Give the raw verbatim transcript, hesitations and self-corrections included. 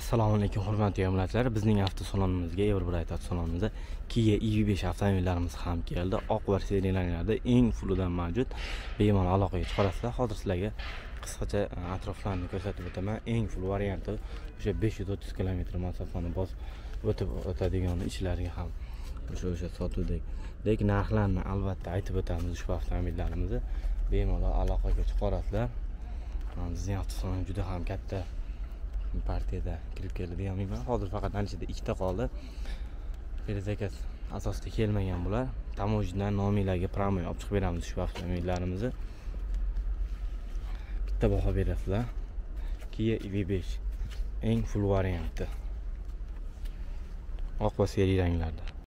Assalomu alaykum hurmatli hamyonatlar, bizning avtosalonimizga, Evrobrite avtosalonimizda Kia i vi besh avtomobillarimiz ham keldi. Oq va seriyalarda eng fulidan mavjud. Bemalol aloqaga chiqarasizlar. Hozir sizlarga qisqacha atroflarini ko'rsatib o'taman. Eng ful varianti o'sha besh yuz o'ttiz kilometr masofani bosib o'tib o'tadigan ishlariga ham o'sha o'sha sotuvdek. Lekin narxlarni albatta aytib o'tamiz ushbu avtomobillarimizni. Bemalol aloqaga chiqarasizlar. Bizning avtosalon juda ham katta partiyada kirib keldi deyman. Hozir faqat anchada ikkita qoldi. Perezakat asosida kelmagan bular. Tamojdan nomilarga promoy olib chiqib beramiz shu avtomobillarimizni. Bitta baho berasizlar. Kia i vi besh eng full varianti. Oq va seri ranglarda.